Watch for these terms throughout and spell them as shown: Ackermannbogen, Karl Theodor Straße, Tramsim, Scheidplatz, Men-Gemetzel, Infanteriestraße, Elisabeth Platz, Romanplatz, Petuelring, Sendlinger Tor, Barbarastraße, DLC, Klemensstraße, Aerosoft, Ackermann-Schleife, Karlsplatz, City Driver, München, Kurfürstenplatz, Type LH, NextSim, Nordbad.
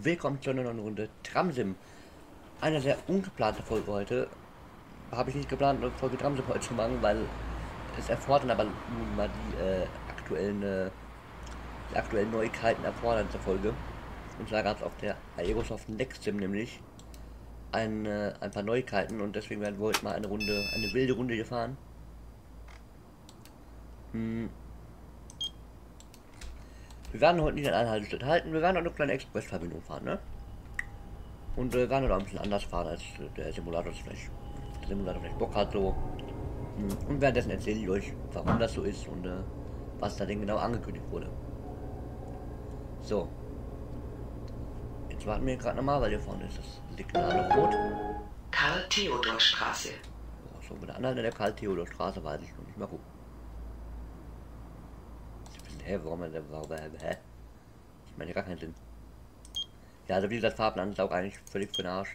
Willkommen zu einer neuen Runde Tramsim. Eine sehr ungeplante Folge heute. Habe ich nicht geplant, eine Folge Tramsim heute zu machen, weil es erfordern aber nun mal die aktuellen Neuigkeiten erfordern diese Folge. Und zwar gab es auf der Aerosoft NextSim nämlich ein paar Neuigkeiten und deswegen werden wir heute mal eine wilde Runde hier fahren. Wir werden heute nicht an einer Haltestelle halten, wir werden heute eine kleine Expressverbindung fahren, ne? Und wir werden heute auch ein bisschen anders fahren, als der Simulator vielleicht Bock hat, so. Und währenddessen erzähle ich euch, warum das so ist und was da denn genau angekündigt wurde. So. Jetzt warten wir gerade nochmal, weil hier vorne ist das Signal rot. Karl Theodor Straße. So, mit der anderen der Karl Theodor Straße weiß ich noch nicht. Mal gucken. Hey, warum, hä? Ich meine, gar keinen Sinn. Ja, also wie gesagt, Fahrplan ist auch eigentlich völlig für den Arsch.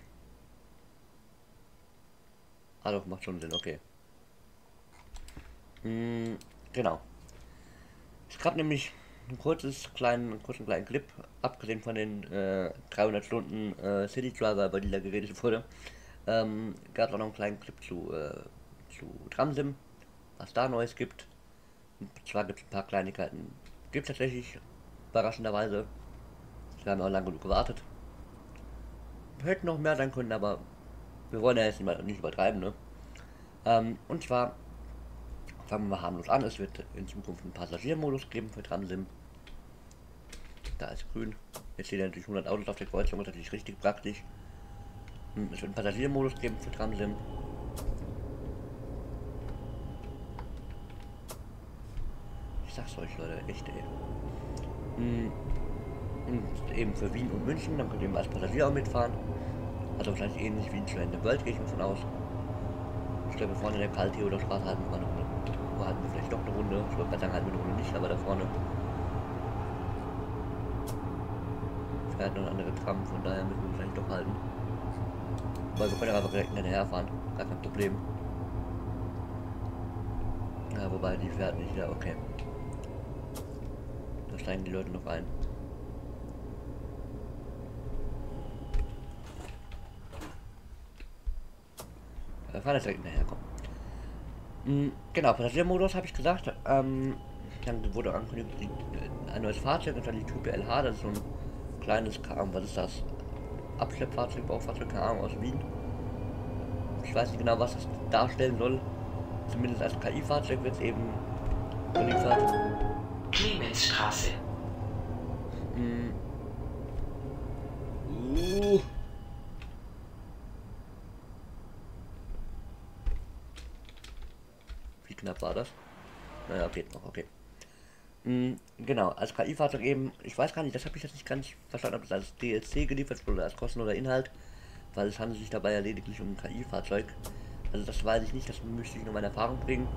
Ah doch, macht schon Sinn, okay. Genau. Es gab nämlich einen kurzen kleinen Clip, abgesehen von den 300 Stunden City Driver, über die da geredet wurde, gab es auch noch einen kleinen Clip zu Tramsim, was da Neues gibt. Zwar gibt es ein paar Kleinigkeiten, gibt es tatsächlich, überraschenderweise. Wir haben auch lange genug gewartet. Wir hätten noch mehr sein können, aber wir wollen ja jetzt nicht übertreiben, ne? Und zwar fangen wir harmlos an. Es wird in Zukunft einen Passagiermodus geben für Tramsim. Da ist grün. Jetzt stehen ja natürlich 100 Autos auf der Kreuzung, das ist natürlich richtig praktisch. Es wird einen Passagiermodus geben für Tramsim. Ich sag's euch, Leute, echt, ey. Und eben für Wien und München, dann könnt ihr eben als Passagier auch mitfahren. Also wahrscheinlich ähnlich wie in der Welt, gehe ich davon aus. Ich glaube, vorne in der Karl Theodor Straße halten wir noch eine Runde. Halten wir vielleicht noch eine Runde. Ich wollte gerade sagen, halten wir eine Runde nicht, aber da vorne fährt noch eine andere Tram, von daher müssen wir vielleicht doch halten. Weil wir können ja einfach direkt hinterher fahren, gar kein Problem. Ja, wobei die fährt nicht, ja, okay. Da steigen die Leute noch ein. Wir fahren jetzt direkt nachher, komm. Genau, Passagiermodus habe ich gesagt. Dann wurde angekündigt, ein neues Fahrzeug, das war die Type LH, das ist so ein kleines KM, was ist das? Abschleppfahrzeug, Baufahrzeug, KM aus Wien. Ich weiß nicht genau, was das darstellen soll. Zumindest als KI-Fahrzeug wird es eben geliefert. Klemensstraße. Wie knapp war das? Naja, geht noch, okay. Genau, als KI-Fahrzeug eben, ich weiß gar nicht, das habe ich jetzt nicht ganz verstanden, ob es als DLC geliefert wurde, als kostenloser Inhalt, weil es handelt sich dabei ja lediglich um ein KI-Fahrzeug. Also das weiß ich nicht, das müsste ich noch meine Erfahrung bringen.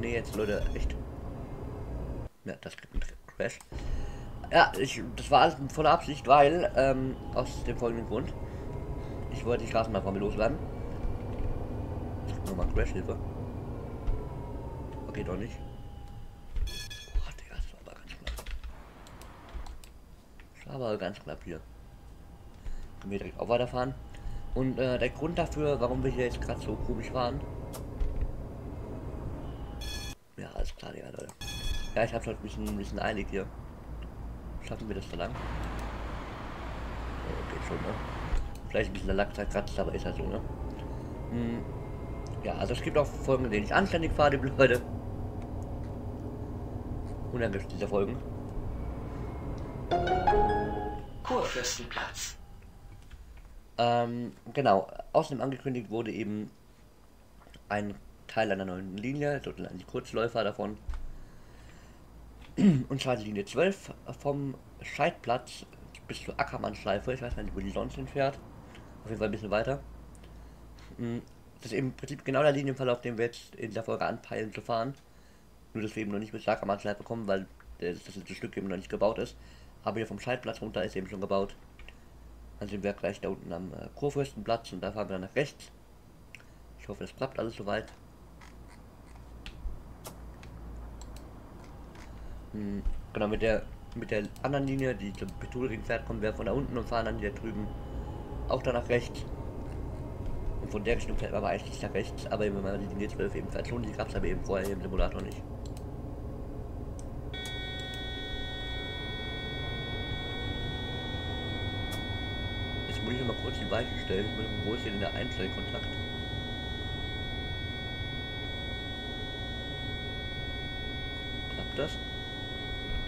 Nee, jetzt Leute, echt. Ja, das gibt einen Crash. Ja, das war alles voller Absicht, weil, aus dem folgenden Grund. Ich wollte die Straßenbahn loswerden. Es gibt nochmal Crash-Hilfe. Okay, doch nicht. Boah, Digga, das war aber ganz knapp. Das war aber ganz knapp hier. Können wir direkt auch weiterfahren. Und der Grund dafür, warum wir hier jetzt gerade so komisch waren. Ja, alles klar, Digga, Leute. Ja, ich hab's heute ein bisschen eilig hier. Schaffen wir das so lang? Geht schon, ne? Vielleicht ein bisschen der Lack zerkratzt, aber ist ja so, ne? Ja, also es gibt auch Folgen, in denen ich anständig fahre, liebe Leute. Und dann gibt es diese Folgen. Kurfürstenplatz. Genau, außerdem angekündigt wurde eben ein Teil einer neuen Linie, so die Kurzläufer davon. Und zwar die Linie 12 vom Scheidplatz bis zur Ackermann-Schleife. Ich weiß nicht, wo die sonst hinfährt. Auf jeden Fall ein bisschen weiter. Das ist im Prinzip genau der Linienverlauf, den wir jetzt in der Folge anpeilen zu fahren. Nur, dass wir eben noch nicht bis zur Ackermann-Schleife kommen, weil das letzte Stück eben noch nicht gebaut ist. Aber hier vom Scheidplatz runter ist eben schon gebaut. Dann sind wir gleich da unten am Kurfürstenplatz und da fahren wir dann nach rechts. Ich hoffe, das klappt alles soweit. Genau, mit der mit der anderen Linie, die zum Petuelring fährt, kommen wir von da unten und fahren dann hier drüben auch dann nach rechts. Und von der Richtung fährt man eigentlich nach rechts, aber wenn man die Linie 12 eben fährt, schon, die gab es aber eben vorher im Simulator nicht. Jetzt muss ich nochmal kurz die Weichen stellen, wo ist hier denn der Einstellkontakt? Klappt das?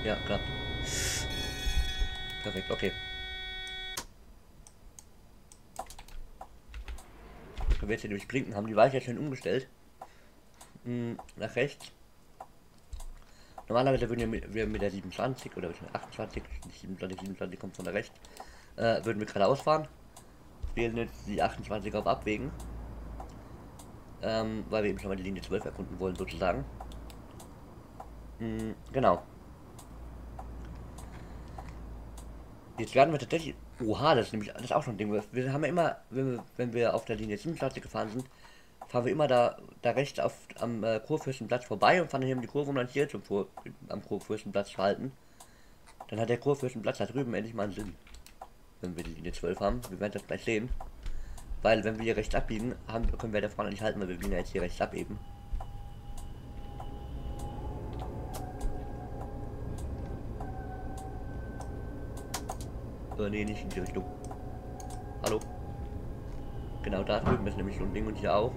Ja, klappt. Perfekt, okay. Wenn wir jetzt hier nämlich blinken, haben die Weiche schön umgestellt. Nach rechts. Normalerweise würden wir mit der 27 oder mit der 28, 27 kommt von der rechts, würden wir geradeaus fahren. Wir wählen jetzt die 28 auf Abwägen. Weil wir eben schon mal die Linie 12 erkunden wollen, sozusagen. Genau. Jetzt werden wir tatsächlich... Oha, das ist nämlich das ist auch schon ein Ding. Wir haben ja immer, wenn wir auf der Linie 27 gefahren sind, fahren wir immer da rechts am Kurfürstenplatz vorbei und fahren hier um die Kurve, um dann hier am Kurfürstenplatz zu halten. Dann hat der Kurfürstenplatz da drüben endlich mal einen Sinn. Wenn wir die Linie 12 haben. Wir werden das gleich sehen. Weil wenn wir hier rechts abbiegen, können wir da vorne nicht halten, weil wir biegen ja jetzt hier rechts ab eben. Nee, nicht in die Richtung. Hallo? Genau, da drüben ist nämlich so ein Ding und hier auch.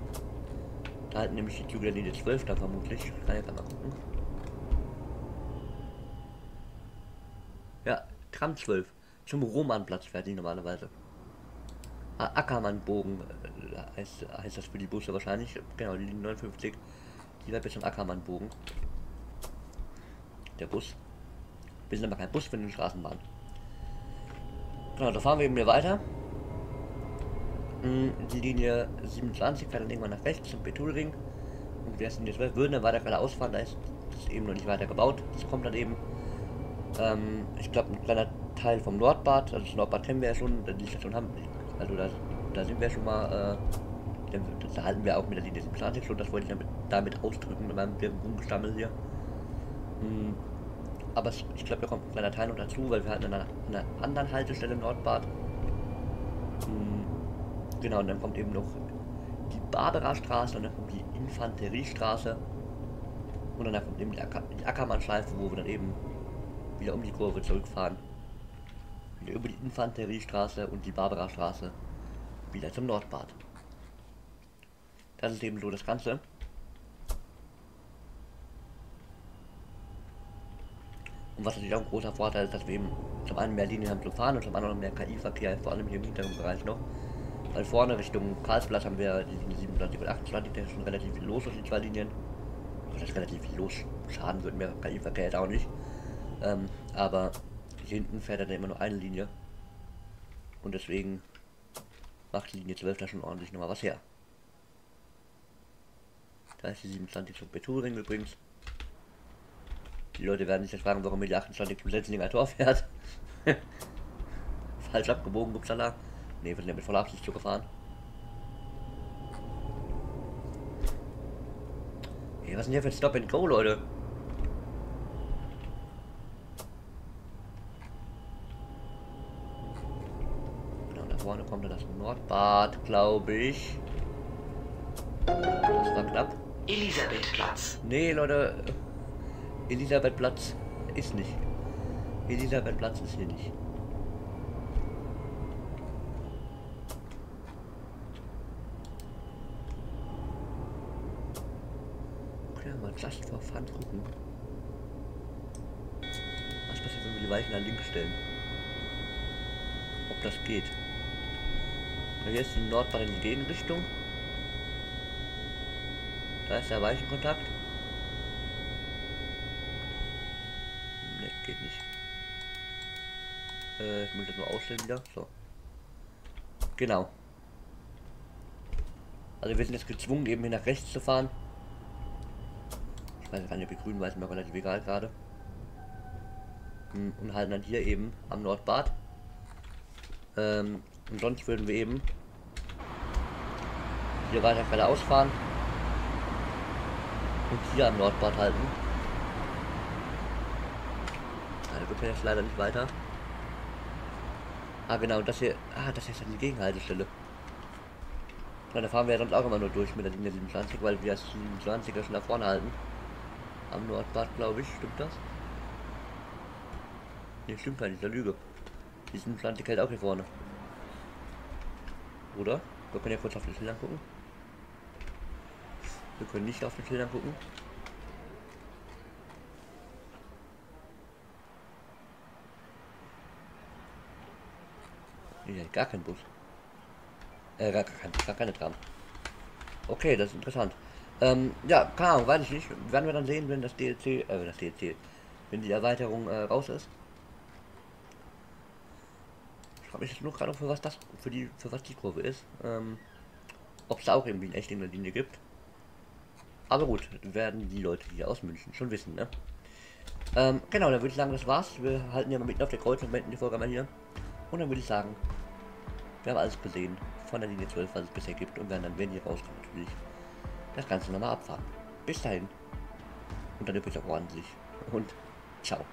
Da halten nämlich die Züge der Linie 12 da vermutlich. Ich kann ja mal gucken. Ja, Tram 12. Zum Romanplatz fährt die normalerweise. Ackermannbogen heißt das für die Busse wahrscheinlich. Genau, die Linie 59. Die fährt bis zum Ackermannbogen. Der Bus. Wir sind aber kein Bus, wir sind Straßenbahn. Genau, da fahren wir eben hier weiter. Die Linie 27 fährt dann irgendwann nach rechts zum Petuelring. Und wir sind jetzt würden dann weiter geradeaus fahren, da ist das eben noch nicht weiter gebaut. Das kommt dann eben, ich glaube, ein kleiner Teil vom Nordbad. Also das Nordbad kennen wir ja schon, die Station haben wir. Also da sind wir schon mal, da halten wir auch mit der Linie 27 schon. Das wollte ich damit ausdrücken mit meinem Rumgestammel hier. Aber ich glaube, da kommt ein kleiner Teil noch dazu, weil wir hatten an einer anderen Haltestelle im Nordbad. Genau, und dann kommt eben noch die Barbarastraße und dann kommt die Infanteriestraße. Und dann kommt eben die Ackermann-Schleife, wo wir dann eben wieder um die Kurve zurückfahren. Wieder über die Infanteriestraße und die Barbarastraße wieder zum Nordbad. Das ist eben so das Ganze. Und was natürlich auch ein großer Vorteil ist, dass wir eben zum einen mehr Linien haben zu fahren und zum anderen mehr KI-Verkehr, vor allem hier im hinteren Bereich noch. Weil vorne Richtung Karlsplatz haben wir die Linie 27 und 28, da ist schon relativ viel los auf die zwei Linien. Das ist relativ viel los, schaden wird mehr KI-Verkehr jetzt auch nicht. Aber hier hinten fährt dann immer nur eine Linie. Und deswegen macht die Linie 12 da schon ordentlich nochmal was her. Da ist die 27 zum Petuelring übrigens. Die Leute werden sich jetzt fragen, warum mir die 28 zum Senzlinger Tor fährt. Falsch abgebogen, Gubsala. Ne, wir sind ja mit voller Absicht zugefahren. Hey, was ist denn hier für ein Stop and Go, Leute? Genau, da vorne kommt dann das Nordbad, glaube ich. Das war knapp. Elisabeth Platz. Ne, Leute. Elisabeth Platz ist nicht. Elisabeth Platz ist hier nicht. Okay, mal just for fun gucken. Was passiert, wenn wir die Weichen an links stellen? Ob das geht? Ja, hier ist die Nordbahn in die Gegenrichtung. Da ist der Weichenkontakt. Geht nicht. Ich muss das nur ausstellen wieder. So. Genau. Also wir sind jetzt gezwungen, eben hier nach rechts zu fahren. Ich weiß gar nicht, ob ich grün weiß, mir relativ egal gerade. Und halten dann hier eben am Nordbad. Und sonst würden wir eben hier weiter geradeaus fahren. Und hier am Nordbad halten. wir können jetzt leider nicht weiter. Ah genau, das hier. Ah, das hier ist ja die Gegenhaltestelle. Na, da fahren wir ja sonst auch immer nur durch mit der Linie 27, weil wir als 27er schon da vorne halten. Am Nordbad, glaube ich, stimmt das? Nee, stimmt gar nicht, das ist eine Lüge. Die 27 hält auch hier vorne. Oder? Wir können ja kurz auf den Schildern gucken. Wir können nicht auf den Schildern gucken. Nee, gar kein Bus. Gar keine Tram. Okay, das ist interessant. Ja, keine Ahnung, weiß ich nicht. Werden wir dann sehen, wenn das DLC, wenn die Erweiterung raus ist. Ich frage mich jetzt nur gerade, für was die Kurve ist. Ob es da auch irgendwie eine echte Linie gibt. Aber gut, werden die Leute hier aus München schon wissen, ne? Genau, dann würde ich sagen, das war's. Wir halten ja mal mitten auf der Kreuzung, mitten die Folge mal hier. Und dann würde ich sagen, wir haben alles gesehen von der Linie 12, was es bisher gibt, und werden dann, wenn die rauskommen, natürlich das Ganze nochmal abfahren. Bis dahin. Und dann übrigens auch ordentlich. Und ciao.